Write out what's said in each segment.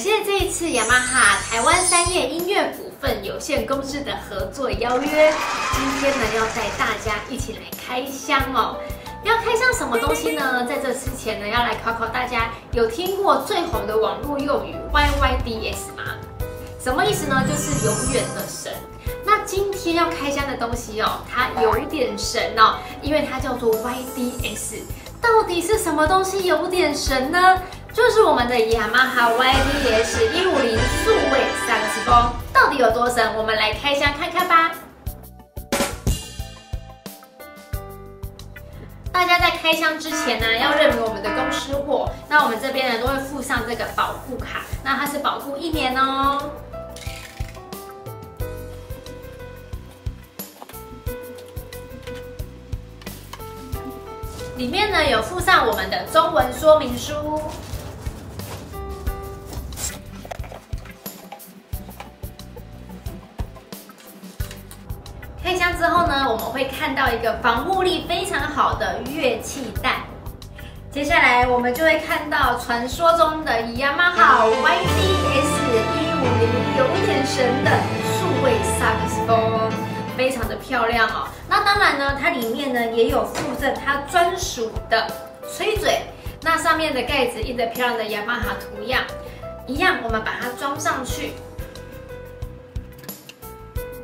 谢这一次Yamaha台湾3叶音乐股份有限公司的合作邀约。今天呢，要带大家一起来开箱哦。要开箱什么东西呢？在这之前呢，要来考考大家，有听过最红的网络用语 YYDS 吗？什么意思呢？就是永远的神。 那今天要开箱的东西哦，它有点神哦，因为它叫做 YDS， 到底是什么东西有点神呢？就是我们的Yamaha YDS-150数位30风，到底有多神？我们来开箱看看吧。大家在开箱之前呢，要认明我们的公司货。那我们这边呢，都会附上这个保护卡，那它是保护1年哦。 里面呢有附上我们的中文说明书，开箱之后呢，我们会看到一个防护力非常好的乐器袋。接下来我们就会看到传说中的Yamaha YDS-150有点神的数位萨克斯风。 非常的漂亮哦，那当然呢，它里面呢也有附赠它专属的吹嘴，那上面的盖子印着漂亮的Yamaha图样，一样我们把它装上去。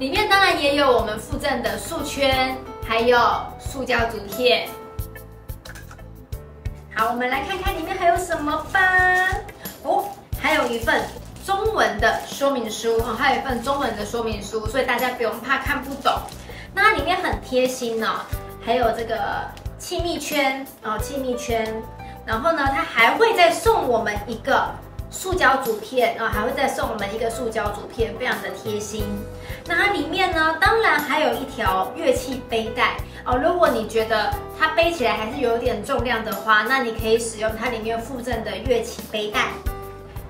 里面当然也有我们附赠的束圈，还有塑胶竹片。好，我们来看看里面还有什么吧。哦，还有一份 中文的说明书哦，还有一份中文的说明书，所以大家不用怕看不懂。那里面很贴心哦，还有这个气密圈哦，气密圈。然后呢，它还会再送我们一个塑胶竹片哦，还会再送我们一个塑胶竹片，非常的贴心。那它里面呢，当然还有一条乐器背带哦。如果你觉得它背起来还是有点重量的话，那你可以使用它里面附赠的乐器背带。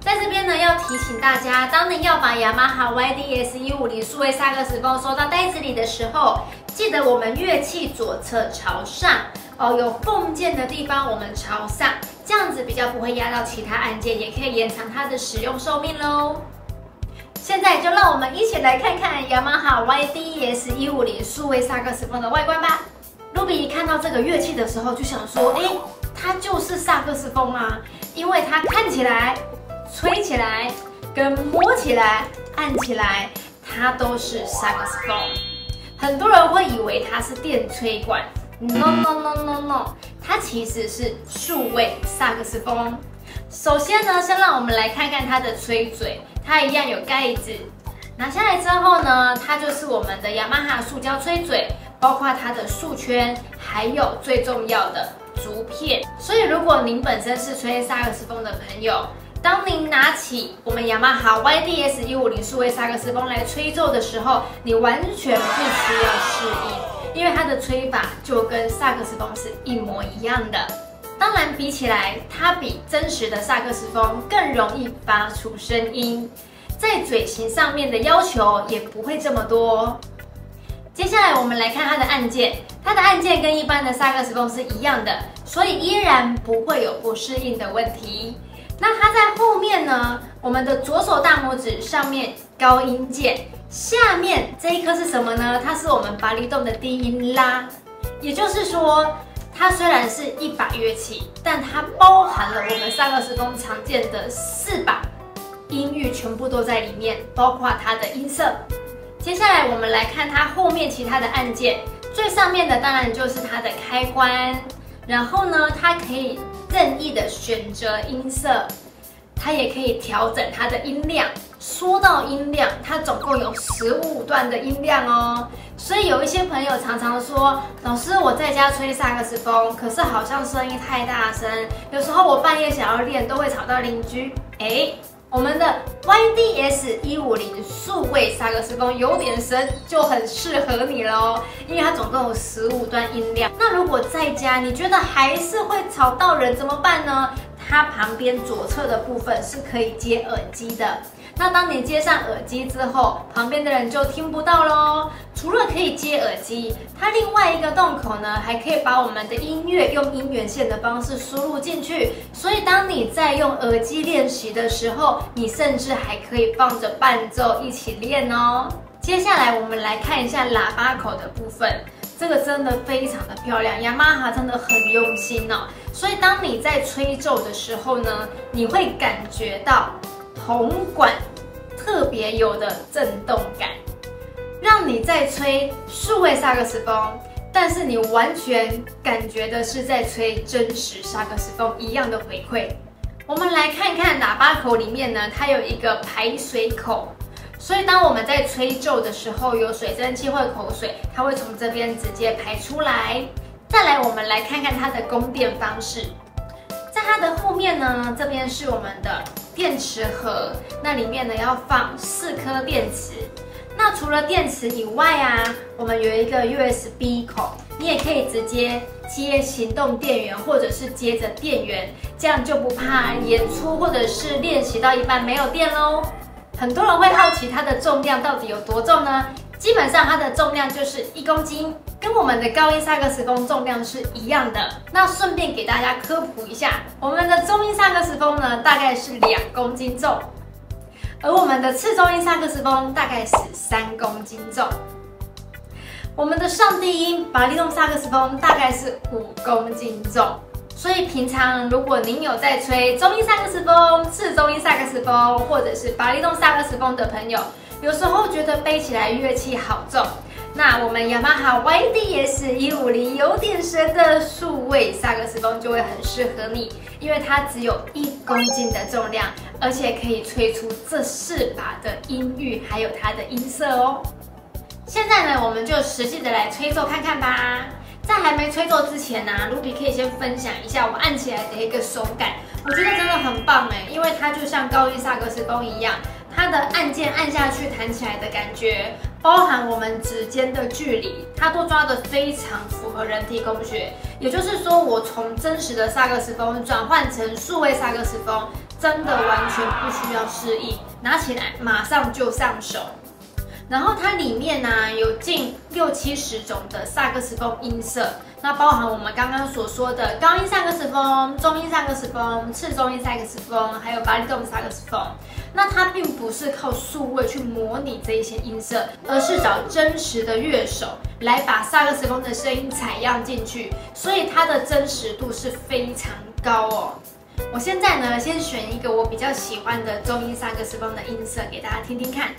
在这边呢，要提醒大家，当你要把Yamaha YDS-150数位萨克斯风收到袋子里的时候，记得我们乐器左侧朝上哦，有缝件的地方我们朝上，这样子比较不会压到其他按键，也可以延长它的使用寿命喽。现在就让我们一起来看看Yamaha YDS-150数位萨克斯风的外观吧。露比看到这个乐器的时候，就想说，哎，它就是萨克斯风啊，因为它看起来、 吹起来、跟摸起来、按起来，它都是萨克斯风。很多人会以为它是电吹管 ，no， 它其实是数位萨克斯风。首先呢，先让我们来看看它的吹嘴，它一样有盖子。拿下来之后呢，它就是我们的Yamaha塑胶吹嘴，包括它的束圈，还有最重要的竹片。所以，如果您本身是吹萨克斯风的朋友， 当您拿起我们Yamaha YDS-150数位萨克斯风来吹奏的时候，你完全不需要适应，因为它的吹法就跟萨克斯风是一模一样的。当然，比起来，它比真实的萨克斯风更容易发出声音，在嘴型上面的要求也不会这么多哦。接下来，我们来看它的按键，它的按键跟一般的萨克斯风是一样的，所以依然不会有不适应的问题。 那它在后面呢？我们的左手大拇指上面高音键，下面这一颗是什么呢？它是我们巴里顿的低音拉。也就是说，它虽然是1把乐器，但它包含了我们萨克斯风常见的4把音域，全部都在里面，包括它的音色。接下来我们来看它后面其他的按键，最上面的当然就是它的开关，然后呢，它可以 任意的选择音色，它也可以调整它的音量。说到音量，它总共有15段的音量哦。所以有一些朋友常常说，老师我在家吹萨克斯风，可是好像声音太大声，有时候我半夜想要练都会吵到邻居。哎，我们的 YDS-150数位萨克斯风有点神，就很适合你喽，因为它总共有15段音量。 如果在家你觉得还是会吵到人怎么办呢？它旁边左侧的部分是可以接耳机的。那当你接上耳机之后，旁边的人就听不到咯。除了可以接耳机，它另外一个洞口呢，还可以把我们的音乐用音源线的方式输入进去。所以当你在用耳机练习的时候，你甚至还可以放着伴奏一起练哦。接下来我们来看一下喇叭口的部分。 这个真的非常的漂亮 ，Yamaha 真的很用心哦。所以当你在吹奏的时候呢，你会感觉到铜管特别有的震动感，让你在吹数位萨克斯风，但是你完全感觉的是在吹真实萨克斯风一样的回馈。我们来看看喇叭口里面呢，它有一个排水口。 所以，当我们在吹奏的时候，有水蒸气或口水，它会从这边直接排出来。再来，我们来看看它的供电方式。在它的后面呢，这边是我们的电池盒，那里面呢要放4颗电池。那除了电池以外啊，我们有一个 USB 口，你也可以直接接行动电源，或者是接着电源，这样就不怕演出或者是练习到一半没有电喽。 很多人会好奇它的重量到底有多重呢？基本上它的重量就是1公斤，跟我们的高音萨克斯风重量是一样的。那顺便给大家科普一下，我们的中音萨克斯风呢大概是2公斤重，而我们的次中音萨克斯风大概是3公斤重，我们的上低音巴利顿萨克斯风大概是5公斤重。 所以平常如果您有在吹中音萨克斯风、次中音萨克斯风或者是巴利顿萨克斯风的朋友，有时候觉得背起来乐器好重，那我们 Yamaha YDS-150 有点神的数位萨克斯风就会很适合你，因为它只有1公斤的重量，而且可以吹出这4把的音域，还有它的音色哦。现在呢，我们就实际的来吹奏看看吧。 在还没吹奏之前呢、Ruby 可以先分享一下我按起来的一个手感，我觉得真的很棒哎，因为它就像高音萨克斯风一样，它的按键按下去弹起来的感觉，包含我们指尖的距离，它都抓得非常符合人体工学。也就是说，我从真实的萨克斯风转换成数位萨克斯风，真的完全不需要适应，拿起来马上就上手。 然后它里面呢、有近60-70种的萨克斯风音色，那包含我们刚刚所说的高音萨克斯风、中音萨克斯风、次中音萨克斯风，还有巴利顿萨克斯风。那它并不是靠数位去模拟这一些音色，而是找真实的乐手来把萨克斯风的声音采样进去，所以它的真实度是非常高哦。我现在呢，先选一个我比较喜欢的中音萨克斯风的音色给大家听听看。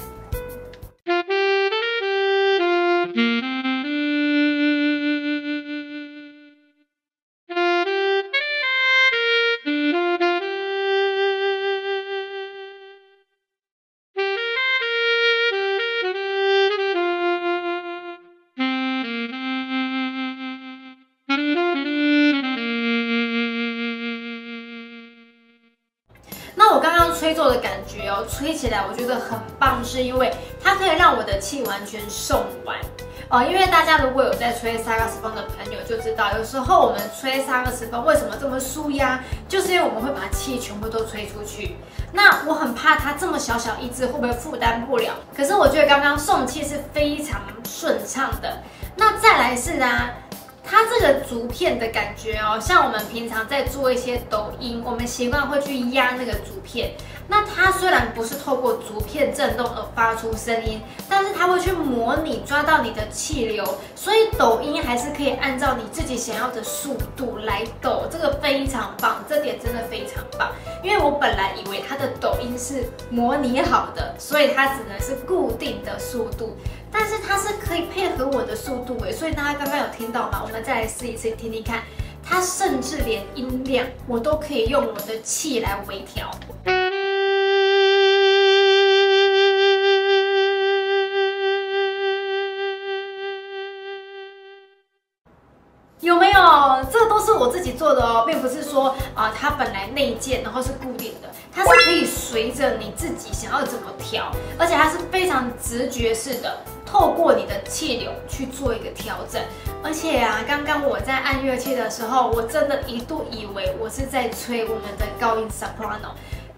那我刚刚吹奏的感觉哦，吹起来我觉得很棒，是因为它可以让我的气完全送完哦。因为大家如果有在吹萨克斯风的朋友就知道，有时候我们吹萨克斯风为什么这么舒压，就是因为我们会把气全部都吹出去。那我很怕它这么小小一支会不会负担不了？可是我觉得刚刚送气是非常顺畅的。那再来是它这个竹片的感觉哦，像我们平常在做一些抖音，我们习惯会去压那个竹片。那它虽然不是透过竹片震动而发出声音，但是它会去模拟抓到你的气流，所以抖音还是可以按照你自己想要的速度来抖，这个非常棒，这点真的非常棒。因为我本来以为它的抖音是模拟好的，所以它只能是固定的速度。 但是它是可以配合我的速度所以大家刚刚有听到吗？我们再来试一次听听看，它甚至连音量我都可以用我的气来微调。 有没有？这都是我自己做的哦，并不是说它本来内建然后是固定的，它是可以随着你自己想要怎么调，而且它是非常直觉式的，透过你的气流去做一个调整。而且刚刚我在按乐器的时候，我真的一度以为我是在吹我们的高音 soprano，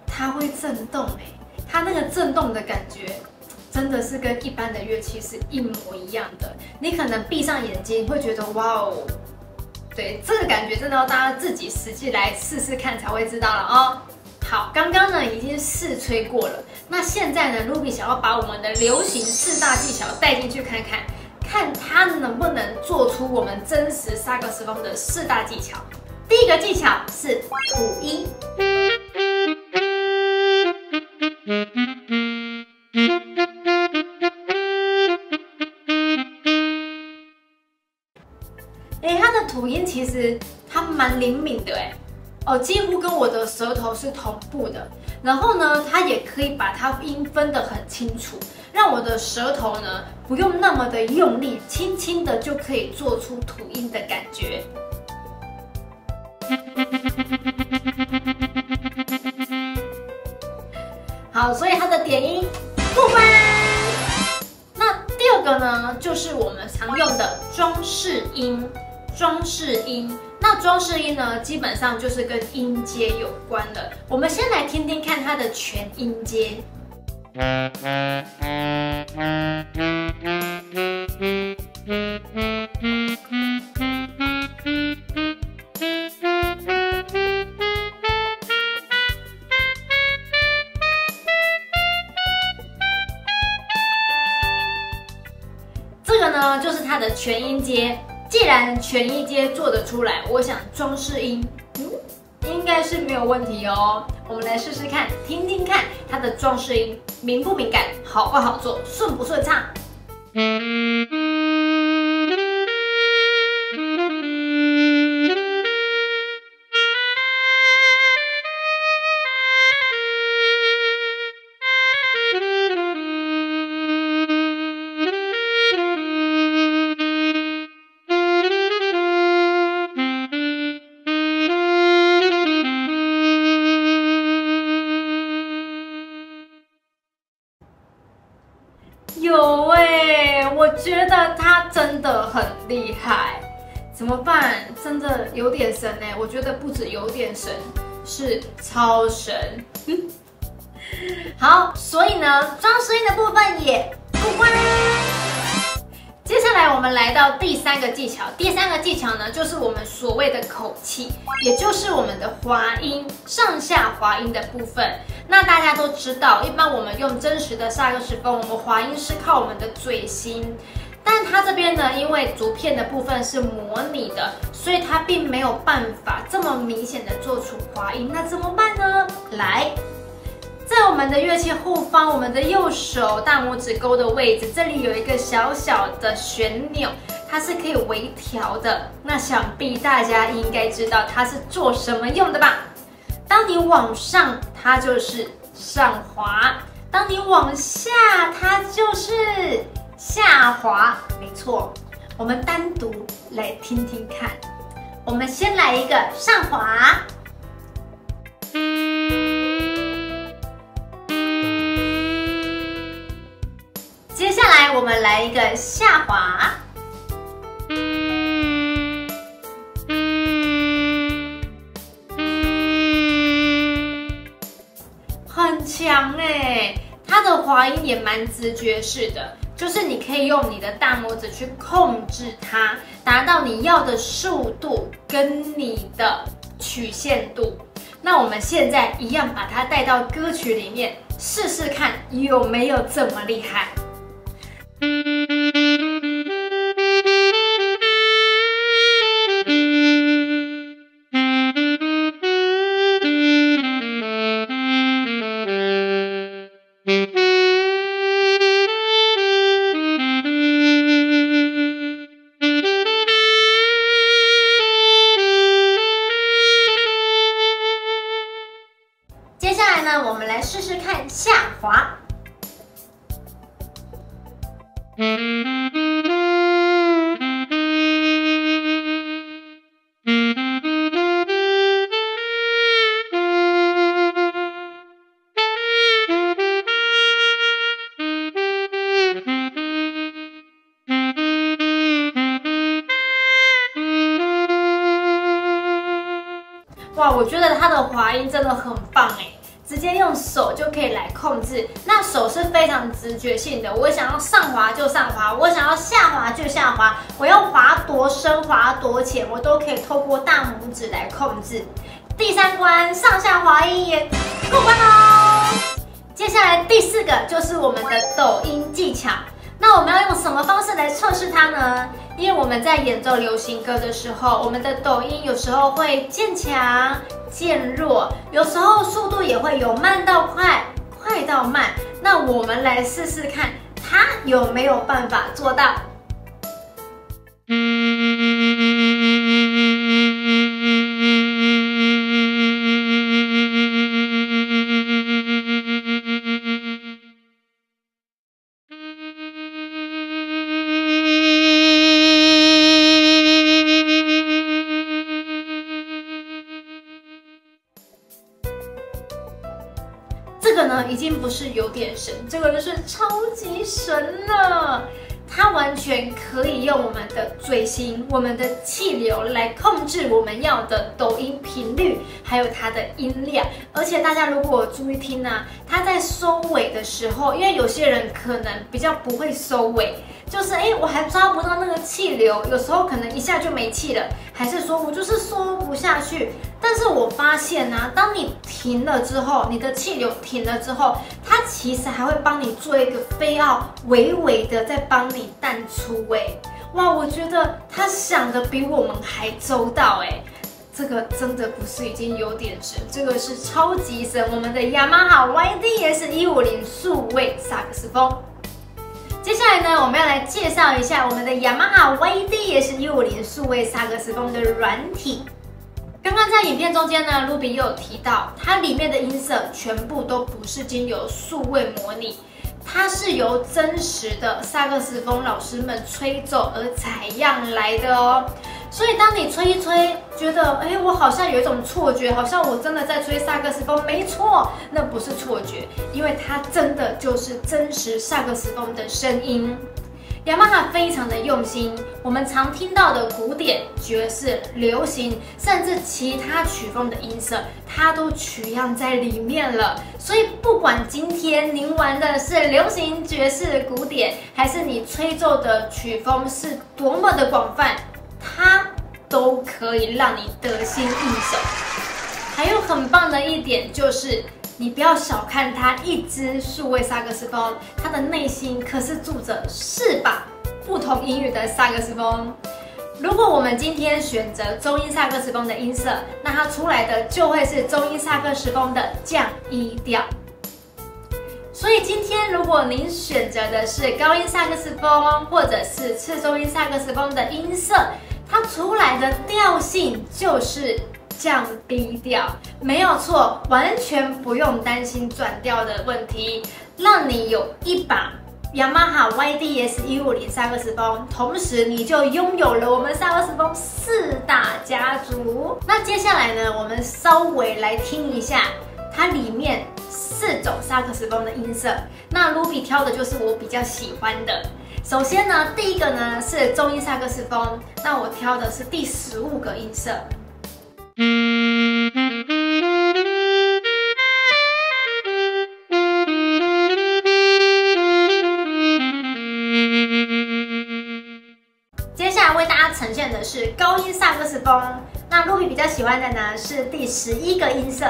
它会震动它那个震动的感觉。真的是跟一般的乐器是一模一样的。你可能闭上眼睛会觉得哇哦，对，这个感觉真的要大家自己实际来试试看才会知道了哦。好，刚刚呢已经试吹过了，那现在呢 ，Ruby 想要把我们的流行四大技巧带进去看看，看它能不能做出我们真实萨克斯风的四大技巧。第一个技巧是吐音。 它的吐音其实它蛮灵敏的哦，几乎跟我的舌头是同步的。然后呢，它也可以把它音分得很清楚，让我的舌头呢不用那么的用力，轻轻的就可以做出吐音的感觉。 好，所以它的点音不分。那第二个呢，就是我们常用的装饰音。装饰音，那装饰音呢，基本上就是跟音阶有关的。我们先来听听看它的全音阶。就是它的全音阶，既然全音阶做得出来，我想装饰音，应该是没有问题哦。我们来试试看，听听看它的装饰音敏不敏感，好不好做，顺不顺畅。有我觉得他真的很厉害，怎么办？真的有点神我觉得不止有点神，是超神。好，所以呢，装饰音的部分也不关。接下来我们来到第三个技巧，第三个技巧呢，就是我们所谓的口气，也就是我们的滑音、上下滑音的部分。 那大家都知道，一般我们用真实的萨克斯风，我们滑音是靠我们的嘴型，但它这边呢，因为竹片的部分是模拟的，所以它并没有办法这么明显的做出滑音。那怎么办呢？来，在我们的乐器后方，我们的右手大拇指勾的位置，这里有一个小小的旋钮，它是可以微调的。那想必大家应该知道它是做什么用的吧？ 当你往上，它就是上滑；当你往下，它就是下滑。没错，我们单独来听听看。我们先来一个上滑。 接下来我们来一个下滑。 强它的滑音也蛮直觉式的，就是你可以用你的大拇指去控制它，达到你要的速度跟你的曲线度。那我们现在一样把它带到歌曲里面试试看，有没有这么厉害？ 我们来试试看下滑。哇，我觉得它的滑音真的很棒直接用手就可以来控制。那手是非常直觉性的，我想要上滑就上滑，我想要下滑就下滑，我要滑多深、滑多浅，我都可以透过大拇指来控制。第三关上下滑音也过关喽。接下来第4个就是我们的抖音技巧。 那我们要用什么方式来测试它呢？因为我们在演奏流行歌的时候，我们的抖音有时候会渐强、渐弱，有时候速度也会有慢到快、快到慢。那我们来试试看，它有没有办法做到？这个呢，已经不是有点神，这个就是超级神了。它完全可以用我们的嘴型、我们的气流来控制我们要的抖音频率，还有它的音量。而且大家如果注意听啊，它在收尾的时候，因为有些人可能比较不会收尾，就是我还抓不到那个气流，有时候可能一下就没气了，还是说我就是说不下去。 但是我发现呢，当你停了之后，你的气流停了之后，它其实还会帮你做一个飞奥，微微的在帮你淡出。哇，我觉得他想的比我们还周到这个真的不是已经有点神，这个是超级神，我们的 Yamaha YDS-150 数位萨克斯风。 接下来呢，我们要来介绍一下我们的 Yamaha YDS-150 数位萨克斯风的软体。 刚刚在影片中间呢，Ruby 也有提到，它里面的音色全部都不是经由数位模拟，它是由真实的萨克斯风老师们吹奏而采样来的哦。所以当你吹一吹，觉得我好像有一种错觉，好像我真的在吹萨克斯风，没错，那不是错觉，因为它真的就是真实萨克斯风的声音。 雅马哈非常的用心，我们常听到的古典、爵士、流行，甚至其他曲风的音色，它都取样在里面了。所以，不管今天您玩的是流行、爵士、古典，还是你吹奏的曲风是多么的广泛，它都可以让你得心应手。还有很棒的一点就是。 你不要小看它一支数位萨克斯风，它的内心可是住着4把不同音域的萨克斯风。如果我们今天选择中音萨克斯风的音色，那它出来的就会是中音萨克斯风的降E调。所以今天如果您选择的是高音萨克斯风或者是次中音萨克斯风的音色，它出来的调性就是。 降低调，没有错，完全不用担心转调的问题，让你有一把 Yamaha YDS-150 萨克斯风，同时你就拥有了我们萨克斯风4大家族。那接下来呢，我们稍微来听一下它里面4种萨克斯风的音色。那 Ruby 挑的就是我比较喜欢的。 首先呢，第一个呢是中音萨克斯风，那我挑的是第15个音色。 接下来为大家呈现的是高音萨克斯风，那Ruby比较喜欢的呢是第11个音色。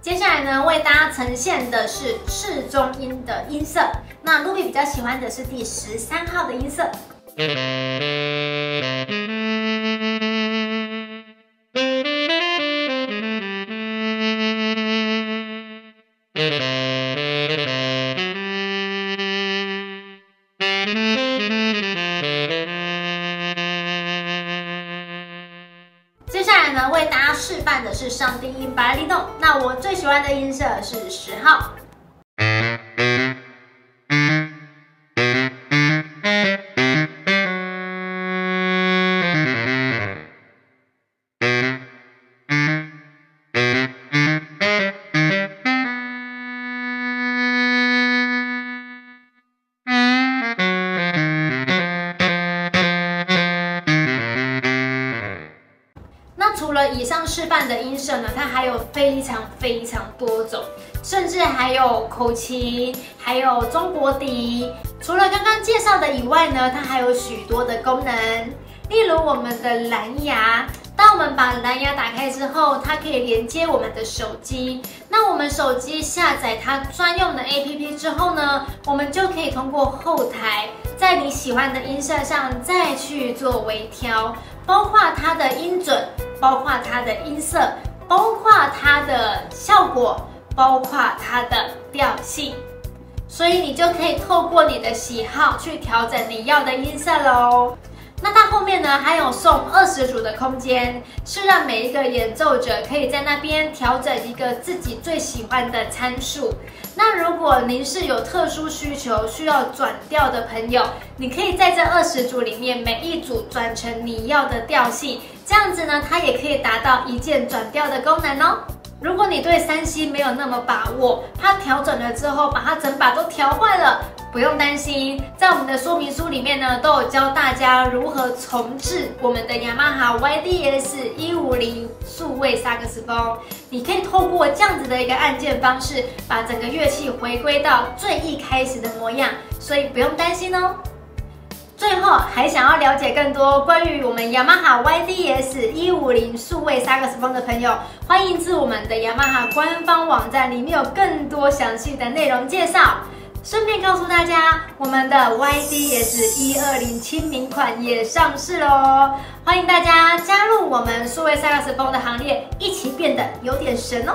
接下来呢，为大家呈现的是次中音的音色。那 Ruby 比较喜欢的是第13号的音色。接下来呢，为大家示范的是上低音白利动。那我最喜欢的音色是10号。除了以上示范的音色呢，它还有非常多种，甚至还有口琴，还有中国笛。除了刚刚介绍的以外呢，它还有许多的功能，例如我们的蓝牙。 当我们把蓝牙打开之后，它可以连接我们的手机。那我们手机下载它专用的 APP 之后呢，我们就可以通过后台，在你喜欢的音色上再去做微调，包括它的音准，包括它的音色，包括它的效果，包括它的调性。所以你就可以透过你的喜好去调整你要的音色喽。 那它后面呢，还有送20组的空间，是让每一个演奏者可以在那边调整一个自己最喜欢的参数。那如果您是有特殊需求需要转调的朋友，你可以在这20组里面每一组转成你要的调性，这样子呢，它也可以达到一键转调的功能哦。如果你对3C没有那么把握，它调整了之后把它整把都调坏了。 不用担心，在我们的说明书里面呢，都有教大家如何重置我们的 Yamaha YDS-150 数位萨克斯风。你可以透过这样子的一个按键方式，把整个乐器回归到最一开始的模样，所以不用担心哦。最后，还想要了解更多关于我们 Yamaha YDS-150 数位萨克斯风的朋友，欢迎至我们的 Yamaha 官方网站，里面有更多详细的内容介绍。 顺便告诉大家，我们的 YDS-120 亲民款也上市喽！欢迎大家加入我们数位萨克斯风的行列，一起变得有点神哦！